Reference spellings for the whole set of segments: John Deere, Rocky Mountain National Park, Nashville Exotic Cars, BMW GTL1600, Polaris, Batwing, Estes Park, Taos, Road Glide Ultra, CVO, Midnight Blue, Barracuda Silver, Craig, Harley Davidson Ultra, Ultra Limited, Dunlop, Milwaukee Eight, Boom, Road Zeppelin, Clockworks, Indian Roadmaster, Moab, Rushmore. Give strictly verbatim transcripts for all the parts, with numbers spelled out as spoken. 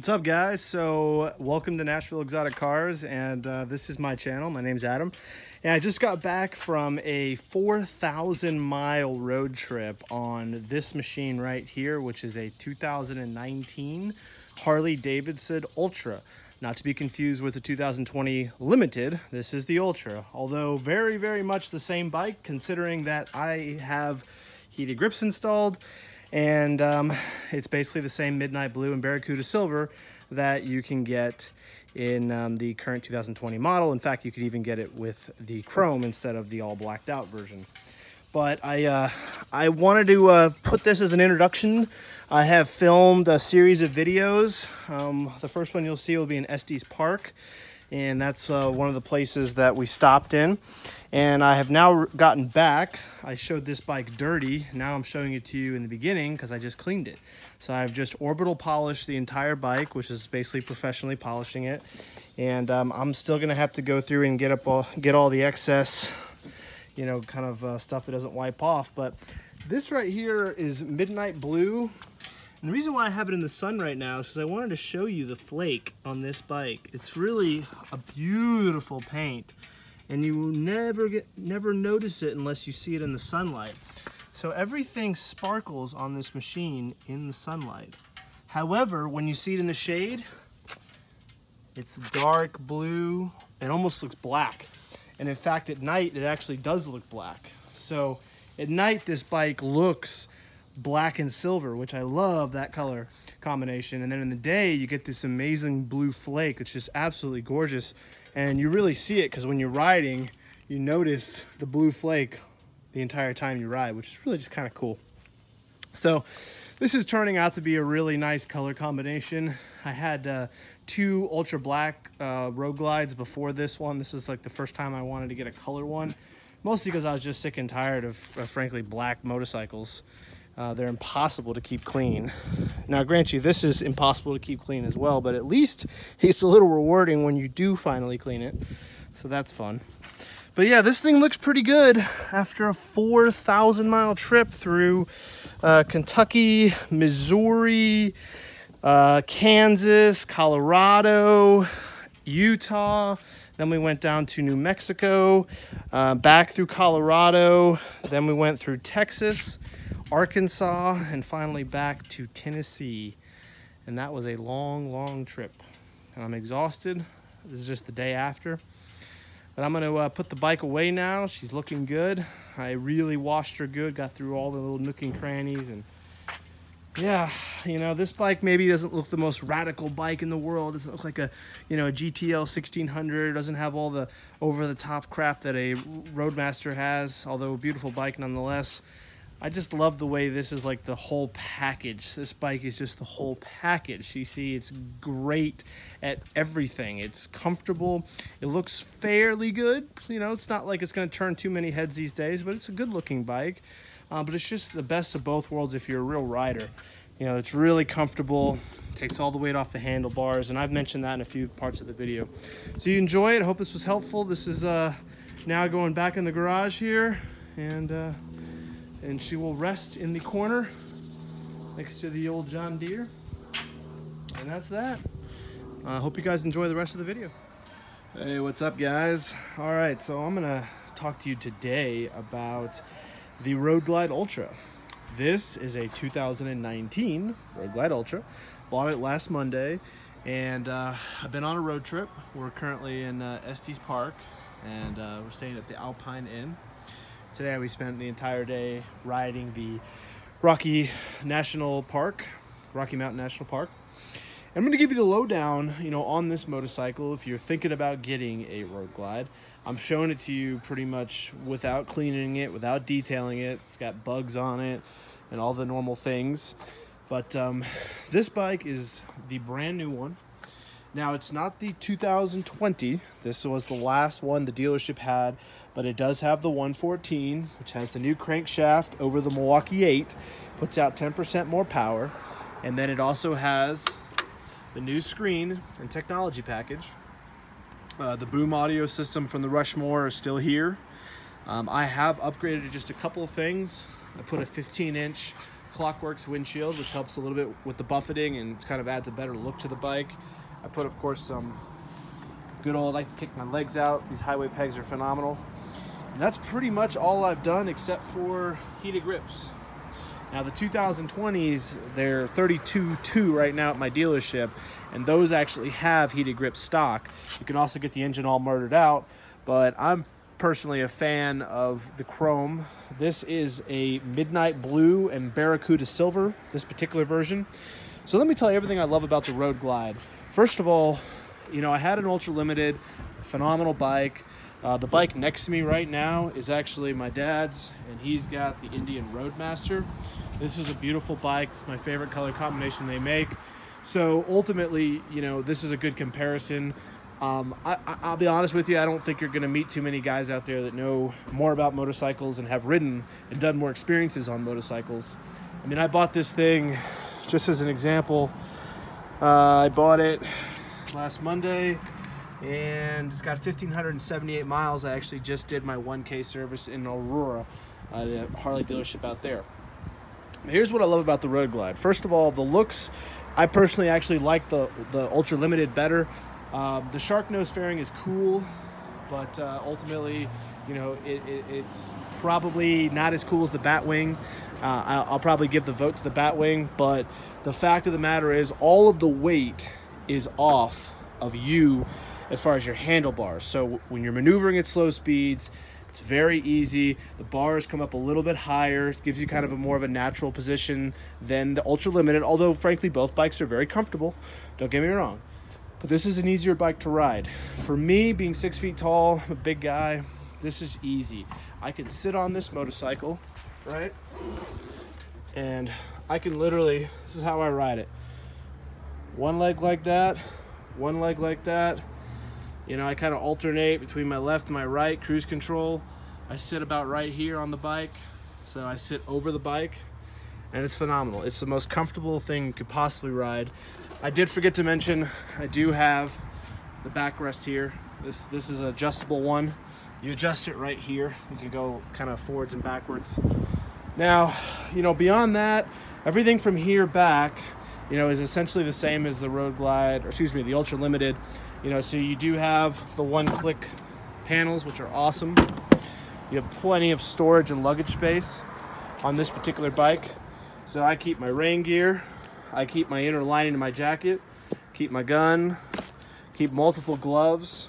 What's up, guys? So welcome to Nashville Exotic Cars, and uh, this is my channel. My name's Adam, and I just got back from a four thousand mile road trip on this machine right here, which is a two thousand nineteen Harley Davidson Ultra. Not to be confused with the two thousand twenty Limited, this is the Ultra. Although very, very much the same bike, considering that I have heated grips installed, and um, it's basically the same Midnight Blue and Barracuda Silver that you can get in um, the current two thousand twenty model. In fact, you could even get it with the chrome instead of the all blacked out version. But I, uh, I wanted to uh, put this as an introduction. I have filmed a series of videos. Um, the first one you'll see will be in Estes Park, and that's uh, one of the places that we stopped in. And I have now gotten back. I showed this bike dirty. Now I'm showing it to you in the beginning because I just cleaned it. So I've just orbital polished the entire bike, which is basically professionally polishing it. And um, I'm still gonna have to go through and get up all, get all the excess, you know, kind of uh, stuff that doesn't wipe off. But this right here is Midnight Blue. And the reason why I have it in the sun right now is because I wanted to show you the flake on this bike. It's really a beautiful paint, and you will never get, never notice it unless you see it in the sunlight. So everything sparkles on this machine in the sunlight. However, when you see it in the shade, it's dark blue. It almost looks black. And in fact, at night, it actually does look black. So at night, this bike looks black and silver, which I love that color combination. And then in the day, you get this amazing blue flake. It's just absolutely gorgeous. And you really see it because when you're riding, you notice the blue flake the entire time you ride, which is really just kind of cool. So this is turning out to be a really nice color combination. I had uh, two ultra black uh, Road Glides before this one. This is like the first time I wanted to get a color one, mostly because I was just sick and tired of, of frankly, black motorcycles. Uh, they're impossible to keep clean. Now, grant you, this is impossible to keep clean as well, but at least it's a little rewarding when you do finally clean it. So that's fun. But yeah, this thing looks pretty good after a four thousand mile trip through uh, Kentucky, Missouri, uh, Kansas, Colorado, Utah. Then we went down to New Mexico, uh, back through Colorado. Then we went through Texas, Arkansas, and finally back to Tennessee. And that was a long, long trip. And I'm exhausted. This is just the day after. But I'm gonna uh, put the bike away now. She's looking good. I really washed her good, got through all the little nook and crannies. And yeah, you know, this bike maybe doesn't look the most radical bike in the world. It doesn't look like a, you know, a G T L sixteen hundred. It doesn't have all the over-the-top crap that a Roadmaster has, although a beautiful bike nonetheless. I just love the way this is like the whole package. This bike is just the whole package. You see, it's great at everything. It's comfortable. It looks fairly good. You know, it's not like it's going to turn too many heads these days, but it's a good-looking bike. Uh, but it's just the best of both worlds if you're a real rider. You know, it's really comfortable, takes all the weight off the handlebars, and I've mentioned that in a few parts of the video. So you enjoy it. I hope this was helpful. This is uh, now going back in the garage here, and... Uh, And she will rest in the corner next to the old John Deere. And that's that. I uh, hope you guys enjoy the rest of the video. Hey, what's up, guys? All right, so I'm gonna talk to you today about the Road Glide Ultra. This is a two thousand nineteen Road Glide Ultra. Bought it last Monday, and uh, I've been on a road trip. We're currently in uh, Estes Park, and uh, we're staying at the Alpine Inn. Today we spent the entire day riding the Rocky National Park, Rocky Mountain National Park. I'm going to give you the lowdown, you know, on this motorcycle. If you're thinking about getting a Road Glide, I'm showing it to you pretty much without cleaning it, without detailing it. It's got bugs on it and all the normal things. But um, this bike is the brand new one. Now, it's not the two thousand twenty. This was the last one the dealership had, but it does have the one fourteen, which has the new crankshaft over the Milwaukee Eight, puts out ten percent more power, and then it also has the new screen and technology package. Uh, the Boom audio system from the Rushmore is still here. Um, I have upgraded just a couple of things. I put a fifteen inch Clockworks windshield, which helps a little bit with the buffeting and kind of adds a better look to the bike. I put, of course, some good old, I like to kick my legs out. These highway pegs are phenomenal. And that's pretty much all I've done except for heated grips. Now the two thousand twenties, they're thirty-two point two right now at my dealership, and those actually have heated grip stock. You can also get the engine all murdered out, but I'm personally a fan of the chrome. This is a Midnight Blue and Barracuda Silver, this particular version. So let me tell you everything I love about the Road Glide. First of all, you know, I had an Ultra Limited, phenomenal bike. Uh, the bike next to me right now is actually my dad's, and he's got the Indian Roadmaster. This is a beautiful bike. It's my favorite color combination they make. So ultimately, you know, this is a good comparison. Um, I, I'll be honest with you, I don't think you're going to meet too many guys out there that know more about motorcycles and have ridden and done more experiences on motorcycles. I mean, I bought this thing, just as an example, uh, I bought it last Monday. And it's got one thousand five hundred seventy-eight miles. I actually just did my one K service in Aurora at a Harley dealership out there. Here's what I love about the Road Glide. First of all, the looks. I personally actually like the, the Ultra Limited better. Um, the shark nose fairing is cool, but uh, ultimately, you know, it, it, it's probably not as cool as the Batwing. Uh, I'll, I'll probably give the vote to the Batwing, but the fact of the matter is all of the weight is off of you as far as your handlebars. So when you're maneuvering at slow speeds, it's very easy. The bars come up a little bit higher. It gives you kind of a more of a natural position than the Ultra Limited, although frankly, both bikes are very comfortable. Don't get me wrong, but this is an easier bike to ride. For me, being six feet tall, a big guy, this is easy. I can sit on this motorcycle, right? And I can literally, this is how I ride it. One leg like that, one leg like that. You know, I kind of alternate between my left and my right, cruise control. I sit about right here on the bike. So I sit over the bike, and it's phenomenal. It's the most comfortable thing you could possibly ride. I did forget to mention, I do have the backrest here. This, this is an adjustable one. You adjust it right here. You can go kind of forwards and backwards. Now, you know, beyond that, everything from here back, you know, is essentially the same as the Road Glide, or excuse me, the Ultra Limited. You know, so you do have the one-click panels, which are awesome. You have plenty of storage and luggage space on this particular bike. So I keep my rain gear, I keep my inner lining in my jacket, keep my gun, keep multiple gloves.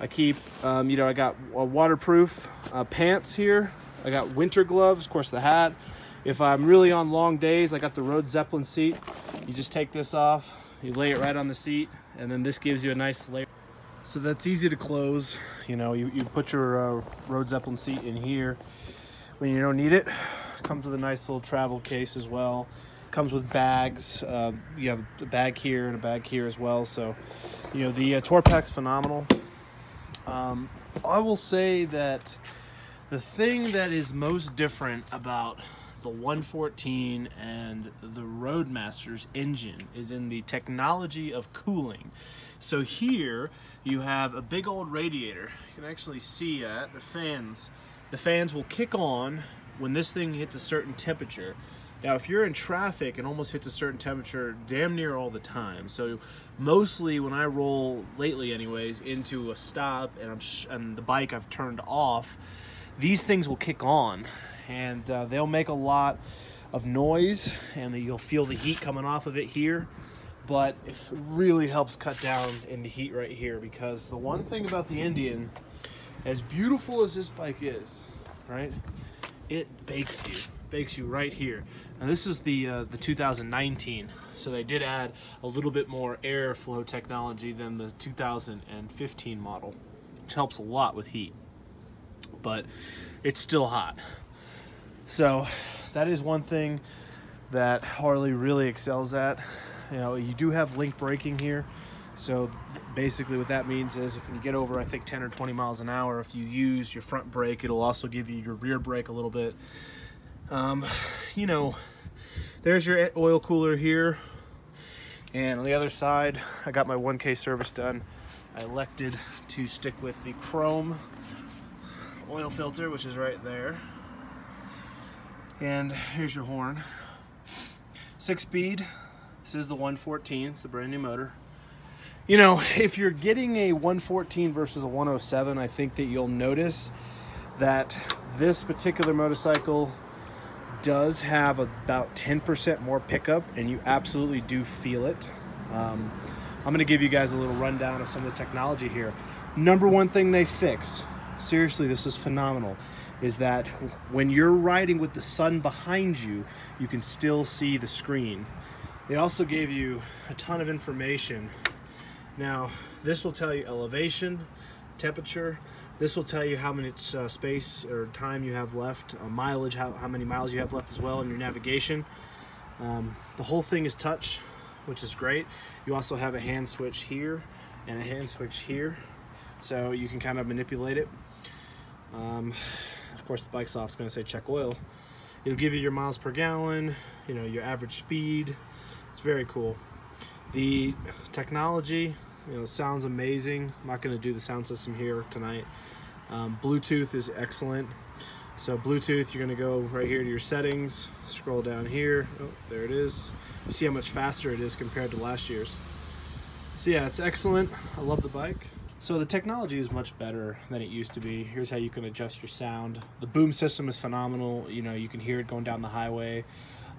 I keep, um, you know, I got a waterproof uh, pants here. I got winter gloves, of course, the hat. If I'm really on long days, I got the Road Zeppelin seat. You just take this off, you lay it right on the seat, and then this gives you a nice layer. So that's easy to close. You know, you, you put your uh, Road Zeppelin seat in here when you don't need it. Comes with a nice little travel case as well. Comes with bags. Uh, you have a bag here and a bag here as well. So, you know, the uh, Tour Pack's phenomenal. Um, I will say that the thing that is most different about the one fourteen and the Roadmaster's engine is in the technology of cooling. So here you have a big old radiator. You can actually see uh, the fans. The fans will kick on when this thing hits a certain temperature. Now, if you're in traffic, it almost hits a certain temperature damn near all the time. So mostly when I roll, lately anyways, into a stop and, I'm sh and the bike I've turned off, these things will kick on, and uh, they'll make a lot of noise, and you'll feel the heat coming off of it here, but it really helps cut down in the heat right here, because the one thing about the Indian, as beautiful as this bike is, right, it bakes you, bakes you right here. Now this is the, uh, the two thousand nineteen, so they did add a little bit more airflow technology than the two thousand fifteen model, which helps a lot with heat. But it's still hot. So that is one thing that Harley really excels at. You know, you do have link braking here. So basically what that means is if you get over, I think, ten or twenty miles an hour, if you use your front brake, it'll also give you your rear brake a little bit. Um, you know, there's your oil cooler here. And on the other side, I got my one K service done. I elected to stick with the chrome oil filter, which is right there, and here's your horn. six-speed. This is the one fourteen. It's the brand new motor. You know, if you're getting a one fourteen versus a one oh seven, I think that you'll notice that this particular motorcycle does have about ten percent more pickup, and you absolutely do feel it. Um, I'm going to give you guys a little rundown of some of the technology here. Number one thing they fixed, seriously, this is phenomenal, is that when you're riding with the sun behind you, you can still see the screen. They also gave you a ton of information. Now, this will tell you elevation, temperature. This will tell you how much uh, space or time you have left, uh, mileage, how, how many miles you have left as well, and your navigation. Um, the whole thing is touch, which is great. You also have a hand switch here and a hand switch here, so you can kind of manipulate it. Um, of course, the bike's off, it's gonna say check oil. It'll give you your miles per gallon, you know, your average speed. It's very cool. The technology, you know, sounds amazing. I'm not going to do the sound system here tonight. Um, Bluetooth is excellent. So Bluetooth, you're going to go right here to your settings, scroll down here. Oh, there it is. You see how much faster it is compared to last year's. So yeah, it's excellent. I love the bike. So the technology is much better than it used to be. Here's how you can adjust your sound. The boom system is phenomenal. You know, you can hear it going down the highway.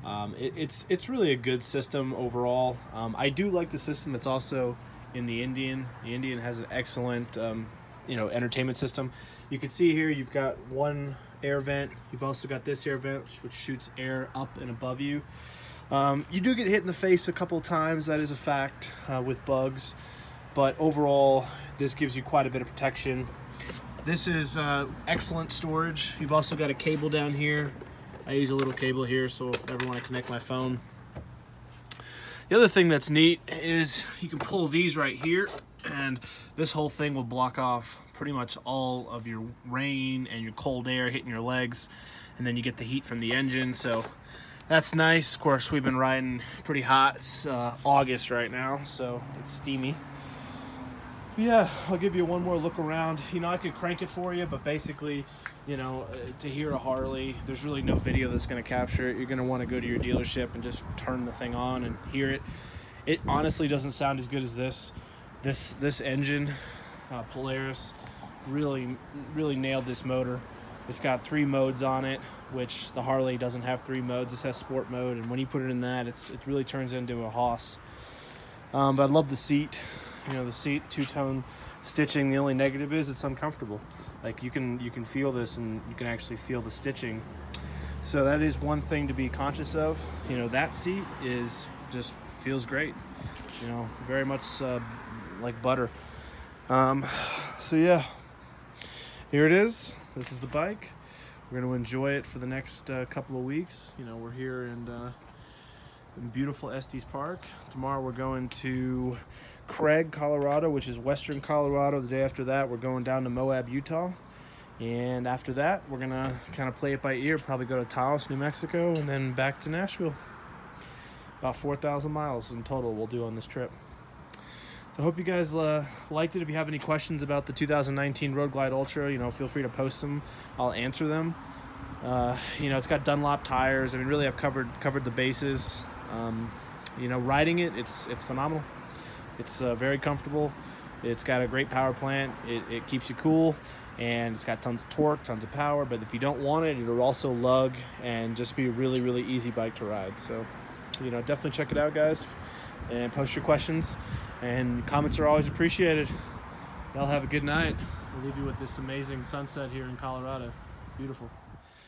Um, it, it's, it's really a good system overall. Um, I do like the system. It's also in the Indian. The Indian has an excellent, um, you know, entertainment system. You can see here you've got one air vent. You've also got this air vent, which shoots air up and above you. Um, you do get hit in the face a couple times. That is a fact, uh, with bugs. But overall, this gives you quite a bit of protection. This is uh, excellent storage. You've also got a cable down here. I use a little cable here, so if I ever want to connect my phone. The other thing that's neat is you can pull these right here, and this whole thing will block off pretty much all of your rain and your cold air hitting your legs, and then you get the heat from the engine, so that's nice. Of course, we've been riding pretty hot. It's uh, August right now, so it's steamy. Yeah, I'll give you one more look around. You know, I could crank it for you, but basically, you know, to hear a Harley, there's really no video that's going to capture it. You're going to want to go to your dealership and just turn the thing on and hear it. It honestly doesn't sound as good as this. This this engine, uh, Polaris, really, really nailed this motor. It's got three modes on it, which the Harley doesn't have three modes. This has sport mode, and when you put it in that, it's, it really turns into a Haas. Um, but I love the seat. You know, the seat, two-tone stitching. The only negative is it's uncomfortable. Like, you can you can feel this, and you can actually feel the stitching. So that is one thing to be conscious of. You know, that seat is just feels great. You know, very much uh, like butter. Um, so yeah, here it is. This is the bike. We're going to enjoy it for the next uh, couple of weeks. You know, we're here and. Uh, in beautiful Estes Park. Tomorrow we're going to Craig, Colorado, which is western Colorado. The day after that, we're going down to Moab, Utah. And after that, we're gonna kind of play it by ear, probably go to Taos, New Mexico, and then back to Nashville. About four thousand miles in total we'll do on this trip. So I hope you guys uh, liked it. If you have any questions about the two thousand nineteen Road Glide Ultra, you know, feel free to post them. I'll answer them. Uh, you know, it's got Dunlop tires. I mean, really I've covered, covered the bases. Um, you know, riding it, it's it's phenomenal. It's uh, very comfortable. It's got a great power plant. It, it keeps you cool, and it's got tons of torque, tons of power. But if you don't want it, it'll also lug and just be a really, really easy bike to ride. So, you know, definitely check it out, guys, and post your questions. And comments are always appreciated. Y'all have a good night. We'll leave you with this amazing sunset here in Colorado. It's beautiful.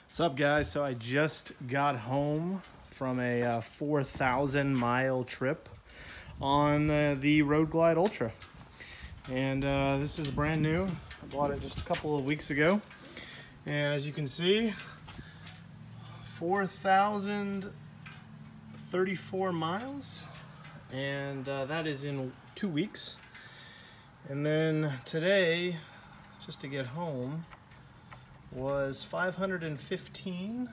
What's up, guys? So I just got home from a uh, four thousand mile trip on uh, the Road Glide Ultra. And uh, this is brand new. I bought it just a couple of weeks ago. And as you can see, four thousand thirty-four miles. And uh, that is in two weeks. And then today, just to get home, was five hundred fifteen.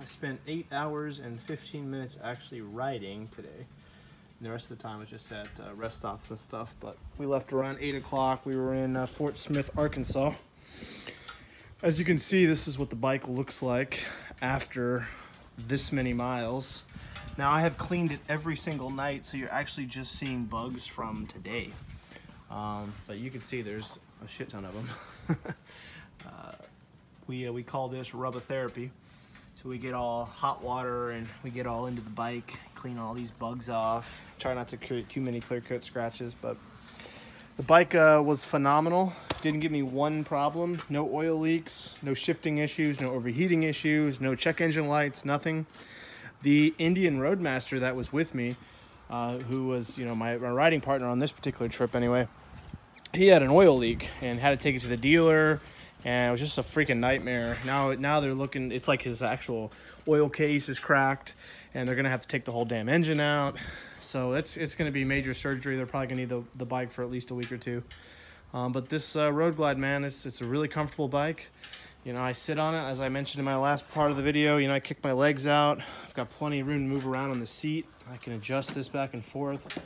I spent eight hours and fifteen minutes actually riding today. And the rest of the time was just at uh, rest stops and stuff, but we left around eight o'clock. We were in uh, Fort Smith, Arkansas. As you can see, this is what the bike looks like after this many miles. Now I have cleaned it every single night, so you're actually just seeing bugs from today. Um, but you can see there's a shit ton of them. uh, we, uh, we call this rub-a-therapy. So we get all hot water and we get all into the bike, clean all these bugs off. Try not to create too many clear coat scratches, but the bike uh, was phenomenal. Didn't give me one problem. No oil leaks, no shifting issues, no overheating issues, no check engine lights, nothing. The Indian Roadmaster that was with me, uh, who was, you know, my, my riding partner on this particular trip anyway, he had an oil leak and had to take it to the dealer. And it was just a freaking nightmare. Now now they're looking, it's like his actual oil case is cracked and they're gonna have to take the whole damn engine out. So it's, it's gonna be major surgery. They're probably gonna need the, the bike for at least a week or two. Um, but this uh, Road Glide, man, it's, it's a really comfortable bike. You know, I sit on it, as I mentioned in my last part of the video, you know, I kick my legs out. I've got plenty of room to move around on the seat. I can adjust this back and forth.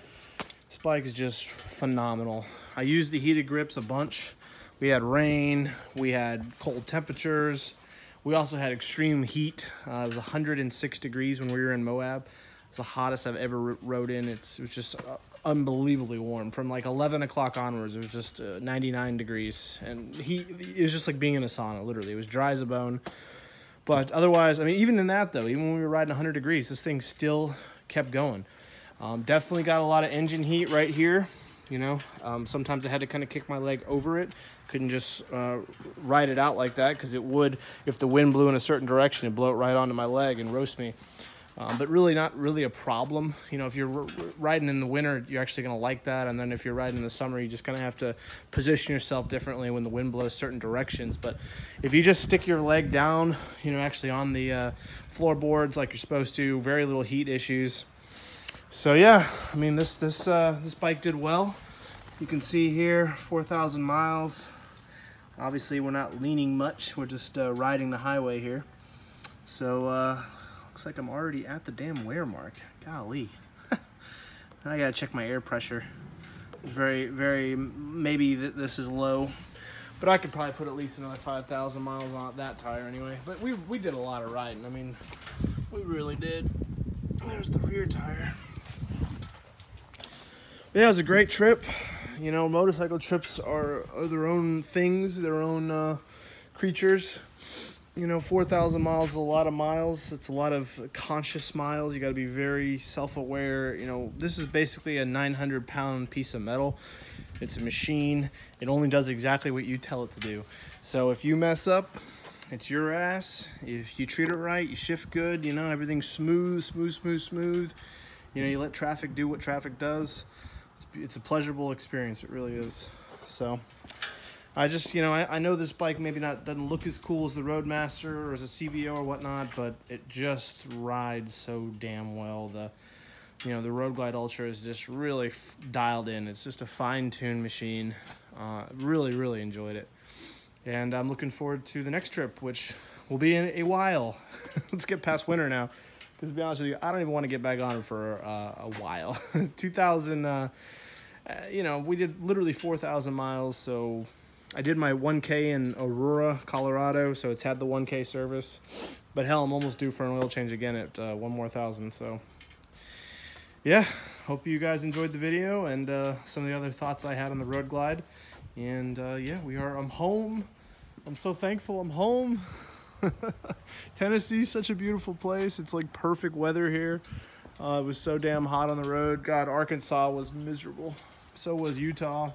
This bike is just phenomenal. I use the heated grips a bunch. We had rain, we had cold temperatures. We also had extreme heat. Uh, it was one hundred six degrees when we were in Moab. It's the hottest I've ever rode in. It's, it was just unbelievably warm. From like eleven o'clock onwards, it was just uh, ninety-nine degrees. And heat, it was just like being in a sauna, literally. It was dry as a bone. But otherwise, I mean, even in that though, even when we were riding one hundred degrees, this thing still kept going. Um, definitely got a lot of engine heat right here. You know, um, sometimes I had to kind of kick my leg over it. Couldn't just uh, ride it out like that because it would, if the wind blew in a certain direction, it'd blow it right onto my leg and roast me. Um, but really not really a problem. You know, if you're riding in the winter, you're actually going to like that. And then if you're riding in the summer, you just kind of have to position yourself differently when the wind blows certain directions. But if you just stick your leg down, you know, actually on the uh, floorboards like you're supposed to, very little heat issues. So yeah, I mean, this this uh, this bike did well. You can see here, four thousand miles. Obviously, we're not leaning much. We're just uh, riding the highway here. So uh, looks like I'm already at the damn wear mark. Golly. Now I gotta check my air pressure. It's very, very, maybe th this is low, but I could probably put at least another five thousand miles on that tire anyway. But we, we did a lot of riding. I mean, we really did. There's the rear tire. Yeah, it was a great trip. You know, motorcycle trips are, are their own things, their own uh, creatures. You know, four thousand miles is a lot of miles. It's a lot of conscious miles. You got to be very self-aware. You know, this is basically a nine hundred pound piece of metal. It's a machine. It only does exactly what you tell it to do. So if you mess up, it's your ass. If you treat it right, you shift good, you know, everything's smooth, smooth, smooth, smooth. You know, you let traffic do what traffic does. It's a pleasurable experience, it really is. So I just, you know, I, I know this bike maybe not doesn't look as cool as the Roadmaster or as a C V O or whatnot, but it just rides so damn well. The, you know, the Road Glide Ultra is just really f dialed in. It's just a fine-tuned machine. Uh, really, really enjoyed it. And I'm looking forward to the next trip, which will be in a while. Let's get past winter now. Because to be honest with you, I don't even want to get back on for uh, a while. two thousand, uh, you know, we did literally four thousand miles. So I did my one K in Aurora, Colorado. So it's had the one K service. But hell, I'm almost due for an oil change again at uh, one more thousand. So yeah, hope you guys enjoyed the video and uh, some of the other thoughts I had on the Road Glide. And uh, yeah, we are, I'm home. I'm so thankful I'm home. Tennessee's such a beautiful place. It's like perfect weather here. Uh, it was so damn hot on the road. God, Arkansas was miserable. So was Utah.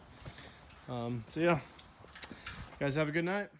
Um, so yeah, you guys have a good night.